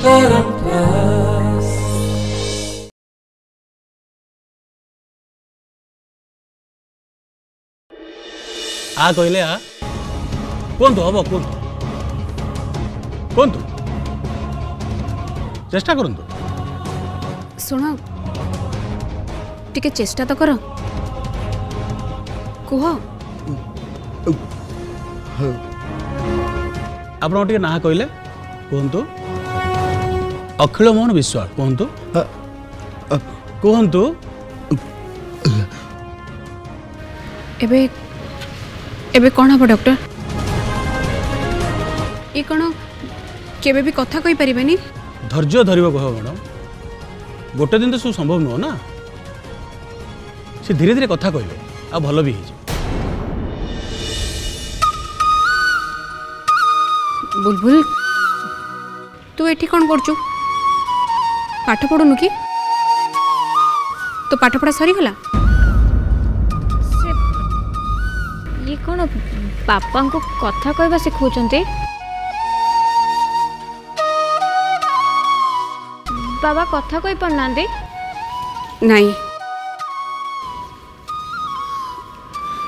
Prema Ra। हाँ कहले हाँ कहतु हम कहतु चेष्टा कर शुण टिके चेष्टा तो कर कह आप ना कहले कहतु अखिल मोहन विश्वास कहतु कहतु एबे कौन हम डॉक्टर ये कौन केबे भी कथा कही पारे नहीं धैर्य धरव कह मैडम गोटे दिन तो सब संभव नुह ना सी धीरे धीरे कथा कहले आ भल भी बुलबुल तू एठी कौन करचु पाठ पढ़ुनु कि तो पाठ पढ़ा सरी गला ये कौन बापा को कथा कहवा शिखुच बाबा कथा कही पार ना नाई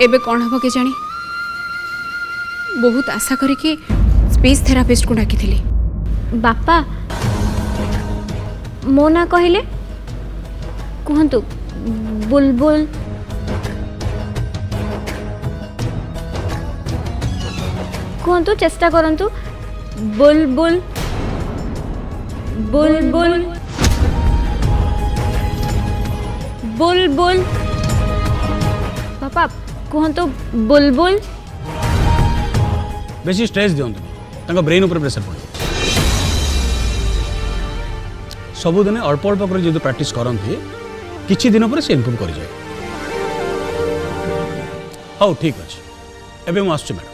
एबे कौन हम के जानी बहुत आशा करके स्पीच थेरापिस्ट को डाकी थिली बापा मो ना कहले कहतु बुलबुल कहतु चेष्टा करतु बुलबुल बुलबुल बुलबुल पापा कहतु बुलबुल बेसी स्ट्रेस दियंतु ब्रेन ऊपर प्रेशर पड़े सबुदिन अल्प अल्प कर जो प्रैक्टिस करती किछि दिन पर से इम्प्रूव कर जाए हाउ ठीक अछि एबे हम आसछु मैडम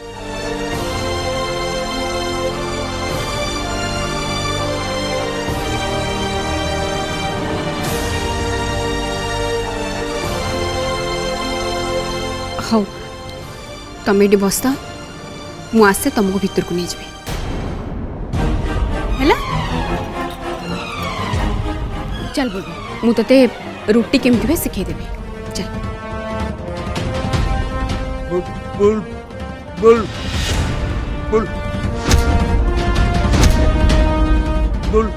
हाँ तमें ये बसता मुझे तुमको भीतर को नहीं जी है चल बोल मुझे रोटी केमती हुए शिखेदेवी चल bull bull bull bull bull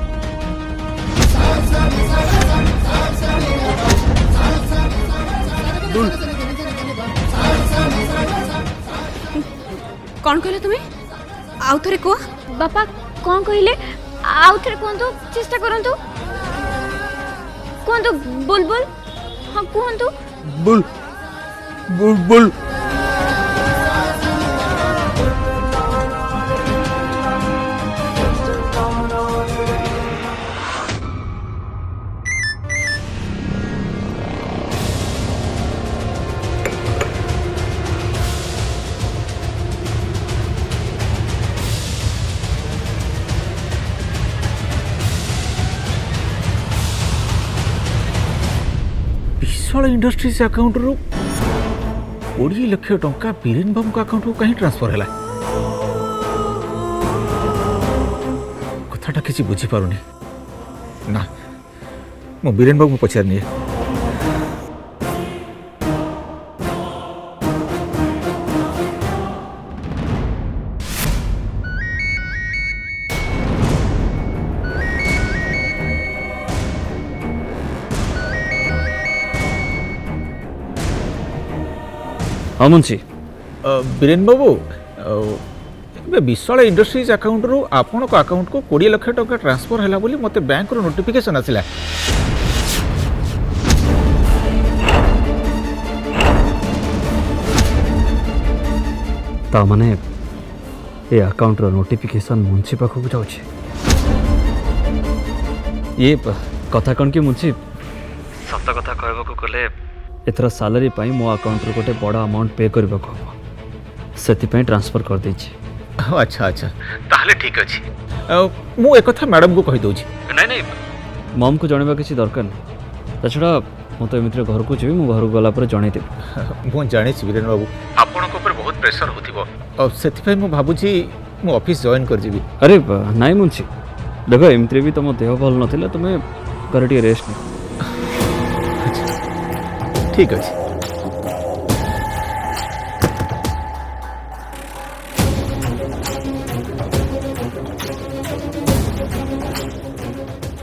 bull कौन कहले तुम्हें आउ थे कह बापा कौन कहले आउ थे कहतु चेष्टा करतु कहतु बुलबुल हाँ कहतु बुल बुलबुल इंडस्ट्रीज अकाउंट रु 20 लाख टंका बीरेन बाबू अकाउंट को कहीं ट्रांसफर हैला कथाटा किसी बुझी पारुनी ना मो बीरेन बाबू पछार नहीं हाँ मुंशी बीरेन बाबू विशाल इंडस्ट्रीज अकाउंट रु आपण अकाउंट को 20 लाख टका ट्रांसफर हैला बोली मते बैंक रो नोटिफिकेशन आसिला ता माने ए अकाउंट रो नोटिफिकेशन मुंशी पाखु जाउ छी ये कथा कोन कि मुंशी सत कथा कहबो को कले एथर सालरी मो अकाउंट रु गोटे बड़ा अमाउंट पे करने को हम से ट्रांसफर कर दे अच्छा अच्छा ताहले ठीक अच्छे मु एक कथा मैडम को कही दूची नहीं नहीं मम को जनवा किसी दरकार नहीं छड़ा मु तो एमती घर को जी घर गला जनईदेवी मुझे जानी बीरेन बाबू आपण बहुत प्रेसर हो भाई मुझे भावुँ मुझे अफिस् जॉइन कर अरे नाई मुंशी देख एमती भी तुम देह भल ना तुम घर टे रेस्ट नहीं ठीक अच्छे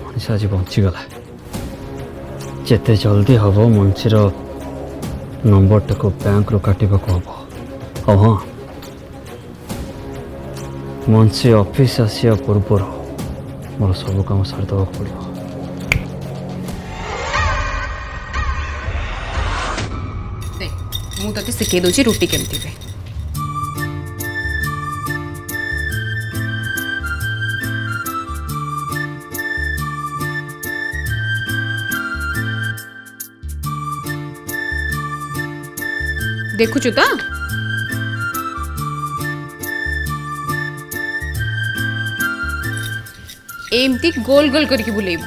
मनुष्य आज बचीगला जिते जल्दी हम मनुष्य नंबर टाक बैंक रु काट हम हाँ मनुष्य ऑफिस आसा पूर्व मोर सब कम सारीदेवा पड़ो मुझे शिखे दूसरी रोटी केमती देखुचु तो एमती गोल गोल करके बुलेबू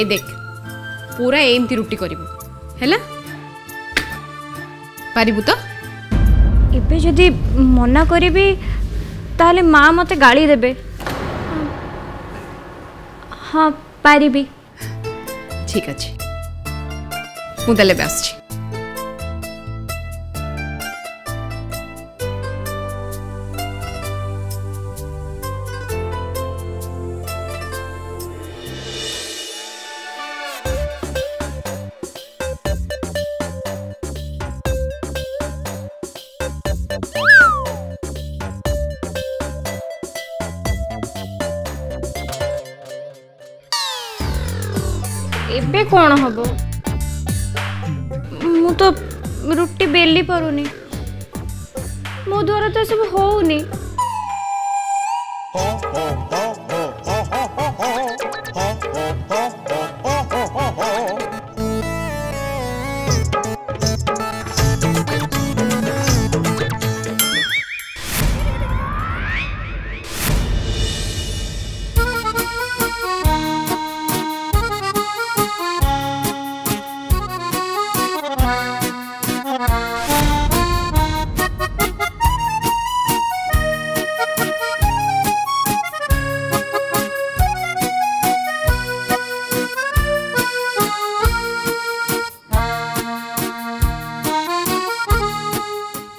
ए देख पूरा एमती रुटी करिबो हैला पारिबु तो एबे जदी मना करिबी ताले मां मते गाली देबे हां पारिबी ठीक अछि मु तले बस छी एबे कौन हम मु तो रुटी बेली परुनी मो द्वारा तो सब होउनी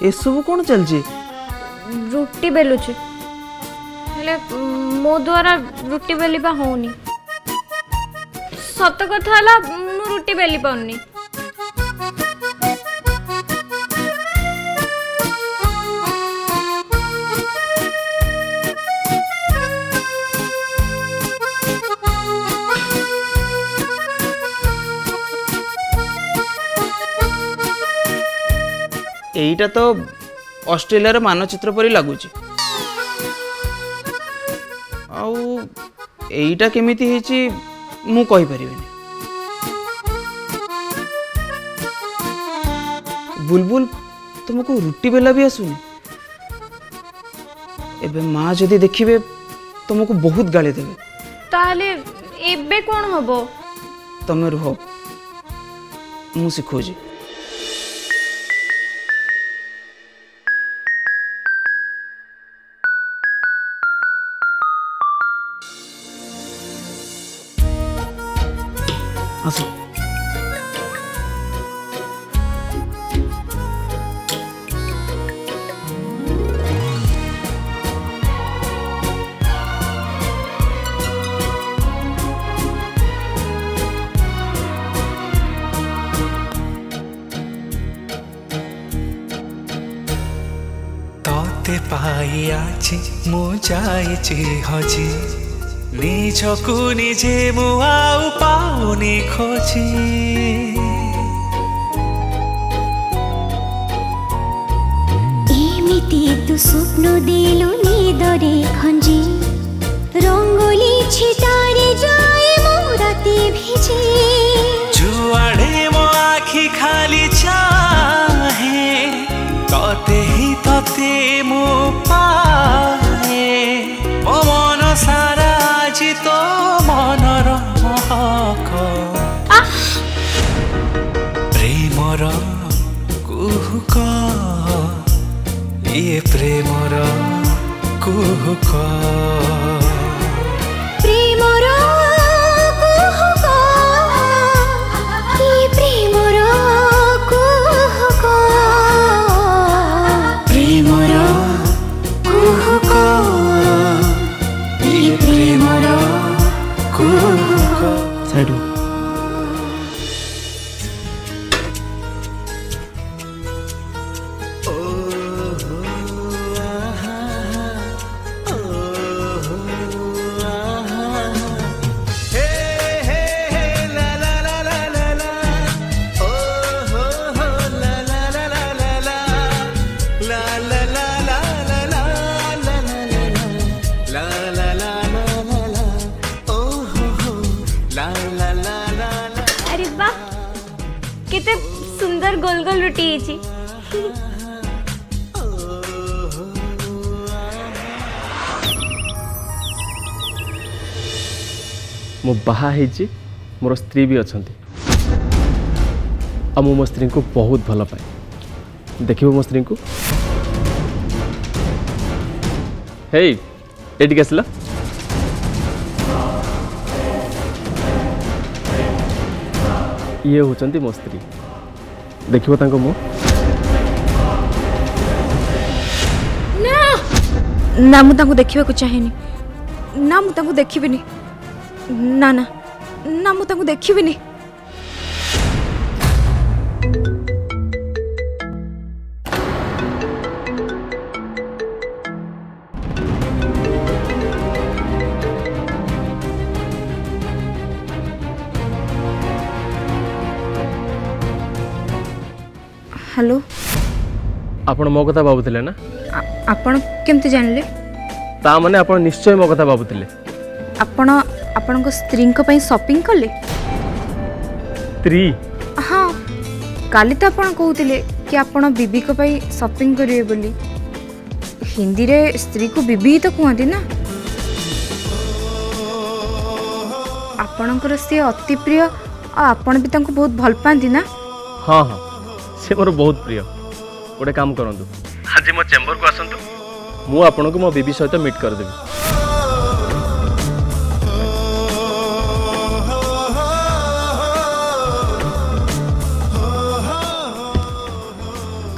ए सब कौन चलजी रुटी बेलुची मो द्वारा रुटी बेली बा होनी सत कथा है मु रुटी बेली पाउनी एटा तो ऑस्ट्रेलिया मानचित्र परी लगुच आईटा केमी मु बुलबुल तुमको रुटी बेला भी आसुनी एबे माँ जदि देखिबे तुमको बहुत गाली देबे ताले एबे कौन हबो तुम रुह मु सिखोजी आसो तोते पाई आछि मो जाइछि हजी निजकु निजे मु आउ पाउनी खोजी एमिति तु स्वप्न दिलु निदरे खंजी रंगोली छिटारे जाए मो राती भिजे जुआड़े मो आखी खाली चाहे तोते ही तोते मो पाए मो मन सारा तो मनर महक प्रेमर कुहुका ए प्रेम रा कुहुका गोल गोल रोटी जी। मो बाहा है जी, मोर स्त्री भी अच्छा आ मो स्त्री को बहुत भल पाए देखो मो स्त्री को हे एटी आसला ये होचंती मो स्त्री देखो तांको मु ना ना मु तांको देखिबा को चाहेनी ना मु तांको देखिबिनी ना ना ना मु तांको देखिबिनी हेलो आपण मो कथा बाबुतिले ना आपण केमते जानले ता माने आपण निश्चय मो कथा बाबुतिले आपण आपण को स्त्रीन को पई शॉपिंग करले स्त्री हां काली त आपण कहूतिले कि आपण बीबी को पई शॉपिंग करिवे बोली हिंदी रे स्त्री को बीबी तो कहंती ना आपण को से अति प्रिय आ आपण भी ताको बहुत भल पांती ना हां हां से मोर बहुत प्रिय गोटे काम करंतु आज मो चेंबर को आसंतु मु आपन को मो बेबी सहित मीट कर देबी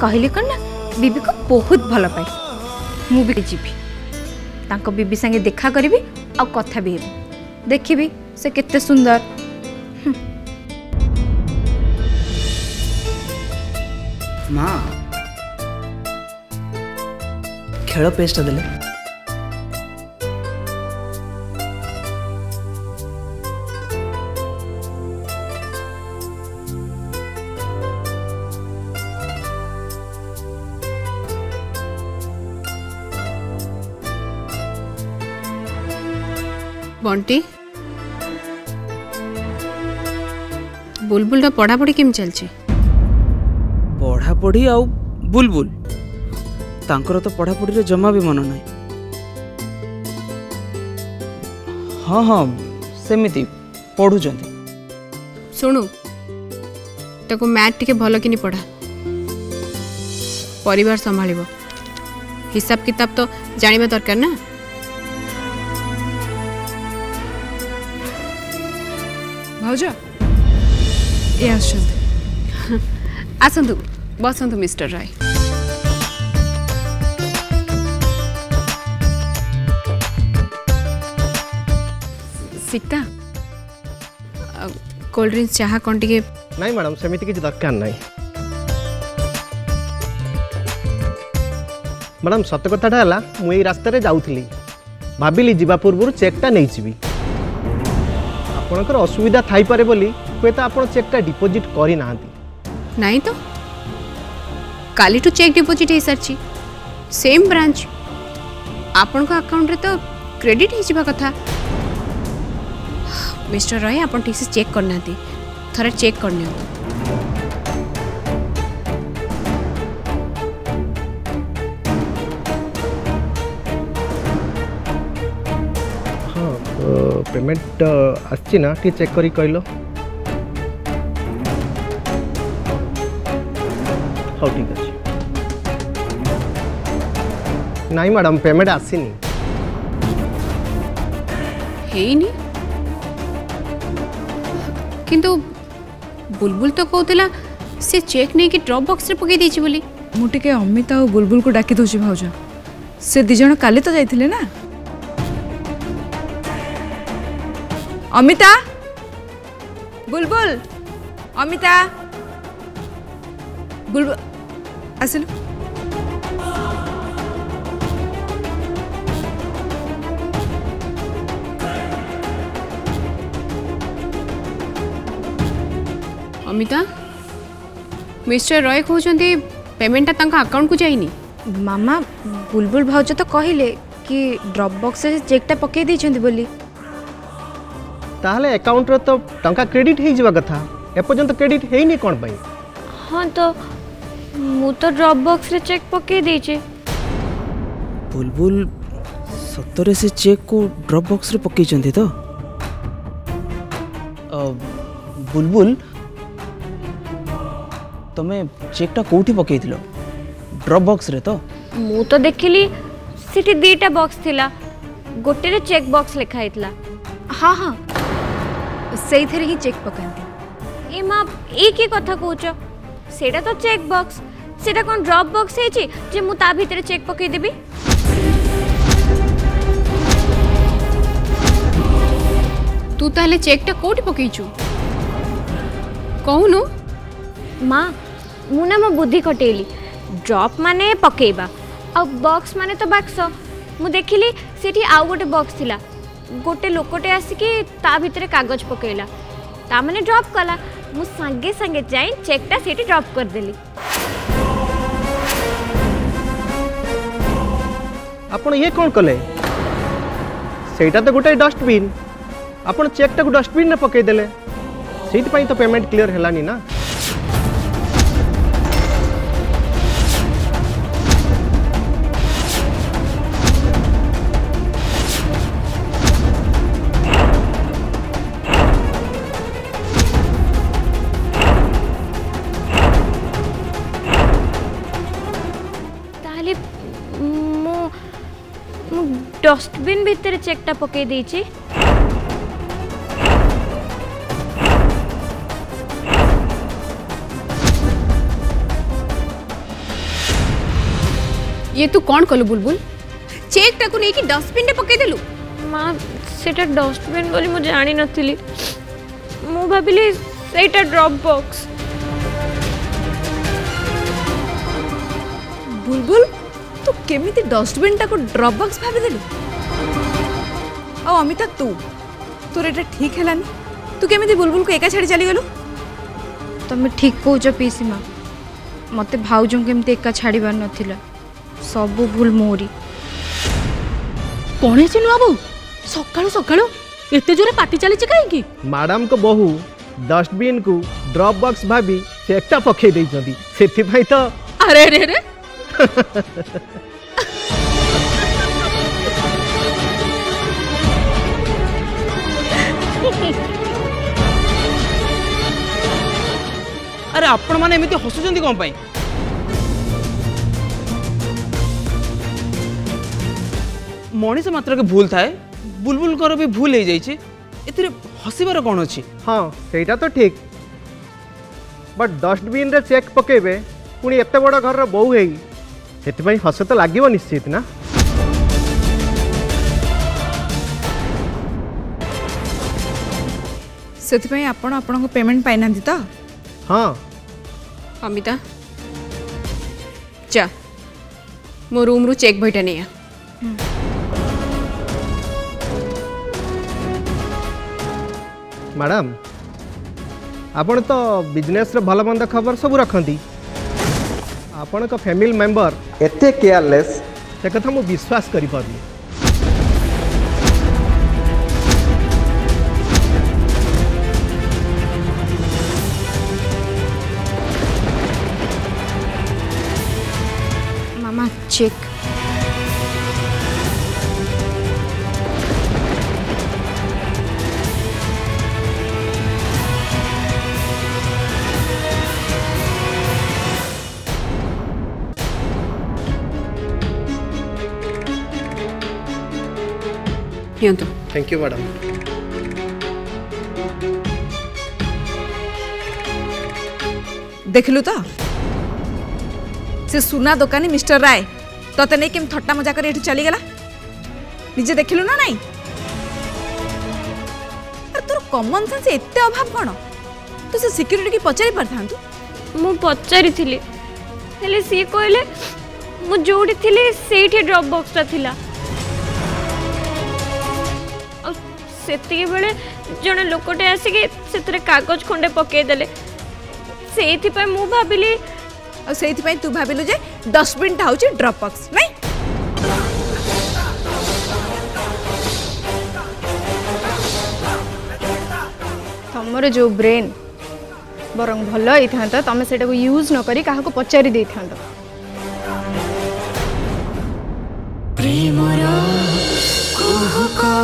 कहले कन ना बेबी को बहुत भल पाए मु भी जीबी तांको बेबी संगे देखा करबी आ कथा भी देखिबी से केते सुंदर माँ खेल पेस्ट देले बंटी बुलबुल रा पढ़ापढ़ी केम चलछी पढ़ा पढ़ी आउ बुलबुल तांकर तो पढ़ा पढ़ी जमा भी मन ना हाँ हाँ सेमिति पढ़ु शुणु ताको मैथ टिके भल कि पढ़ा परिवार संभालिबो हिसाब किताब तो जानिबा दरकार ना भाजा ए आसंत आसंतु बसंतु mister Rai Sita cold drinks चाहा कौन टिके नहीं मैडम सेमिति किसी दरकार नहीं मैडम सत कथाटा है मुझे रास्त जाऊली भाविली जावा पूर्व चेकटा नहीं जी आपणकर असुविधा थाईपे बोली हे तो आप चेकटा डिपोजिट करना नहीं तो काली टू चेक डिपोजिट हो सारी सेम ब्रांच आपण को अकाउंट रे तो क्रेडिट हो जावा कथा मिस्टर रॉय आप ठीक से चेक करना थोड़ा चेक करने हाँ पेमेंट आसची ना टी चेक करी कहलो हाँ ठीक है। नाई मैडम पेमेंट आसीनी हेइनी किंतु बुलबुल तो कहतला से चेक नहीं कि ड्रॉप बॉक्स रे पके देछि बोली मु टिके अमिता और बुलबुल को डाकी दोछि भाउजा से दिजण काले तो जाइथिले ना अमिता बुलबुल अमिता बुलबुल आसिलु अमिता मिस्टर रॉय कहते पेमेंटा अकाउंट को जाइनी मामा बुलबुल भाउज तो कहले कि ड्रॉप बॉक्स से चेकटा पके देछंती बोली ताहले अकाउंट रे तो टंका क्रेडिट हे जवा कथा एपर्यंत क्रेडिट हेनी कोन पई हां तो मु तो ड्रॉप बॉक्स रे चेक पके देछे बुलबुल सत्तरे से चेक को ड्रॉप बॉक्स रे पके चंती तो बुलबुल तमे चेकटा कोठी पकेइथिलो ड्रॉप बॉक्स रे तो मु तो देखिली सिटी दीटा बॉक्स थिला गोटे रे चेक बॉक्स लिखा हेतला हां हां सेही थरे ही चेक पकांती ए मां एक ही कथा कहूचो सेटा तो चेक बॉक्स सेटा कोन ड्रॉप बॉक्स हेची जे मु ता भीतर चेक पकेइ देबी तू ताले चेकटा कोठी पकेइचू कहूनु मां मुना मो बुद्धि कटेली ड्रॉप माने पकेबा आ बॉक्स माने तो बॉक्स मु देखिली सेठी आ गोटे बॉक्स थिला गोटे लोकटे आसिकी ता भितरे कागज पकेला ता माने ड्रॉप कला मु संगे संगे जाई चेकटा सेठी ड्रॉप कर देली आपण ये कोन कले सेटा तो गोटे डस्टबिन आपण चेकटा को डस्टबिन ने पके देले सेति पई तो पेमेंट क्लियर हेलानी ना डस्टबिन भीतर चेकटा पके देछि ये तू कौन कलु बुलबुल चेकटा को नेकी डस्टबिन ने पके देलु मां सेटा डस्टबिन बोली मु जानि नथिली मु भाबिली सेटा ड्रॉप बॉक्स बुलबुल तो केमिति डस्टबिन टाको ड्रॉप बॉक्स भाबी देली आ अमिता तू तोर एटा ठीक हेलानी तू केमिति बुलबुल को एका छाडी चली गेलु तमे ठीक कहूचो पीसीमा मते भाउजो केमिति एका छाडीबार नथिला सब भूल मोरी कोने छिनु बाबू सकाळो सकाळो एते जोरे पार्टी चली छै काहे की मैडम को बहु डस्टबिन को ड्रॉप बॉक्स भाबी से एकटा पखे देइ जदी सेति भाई तो अरे रे रे अरे आपण माने एमिति हसुचंदी कोन पई मनीष मात्र के भूल थाए बुलबुल कर भी भूल हे जाई छी एतरे हसिबार कोन अछि हां सेटा तो ठीक बट डस्टबिन रे चेक पकेबे पुणी एते बड़ घर रे बहु हेई सेतिपाई हस तो लगे निश्चित ना सेतिपाई आपण आपण को पेमेंट पाइनांती त हां अमिता जा मो रूम रु चेक भइटा नै मैडम आपण तो बिजनेस रे भल मंद खबर सब रखती आपण का फैमिली मेंबर एते केयरलेस से कथा मु विश्वास करि पाबी मामा चेक थैंक यू मैडम। देखलु तो से सुना दुकानी मिस्टर राय तोते नहीं कि थट्टा मजा कर चली गला निजे देखलु ना नहीं तोर कॉमन सेंस एते अभाव कौन तू से सिक्योरिटी की पचारि परथांतु मु पचारि थिली हेले सी कहले मु जोडी थिली सेठी ड्रॉप बॉक्स ता थिला और सेती बेले जने लोकटे आसी के सेतरे कागज खंडे पके देले सेठी पे मु भाबिली और सेठी पे तू भाबिलु जे डस्टबिन ता होची ड्रॉप बॉक्स नहीं तमरे जो ब्रेन बरंग भल ही था तुम से यूज नक पचारि प्रेम रा कुहुका।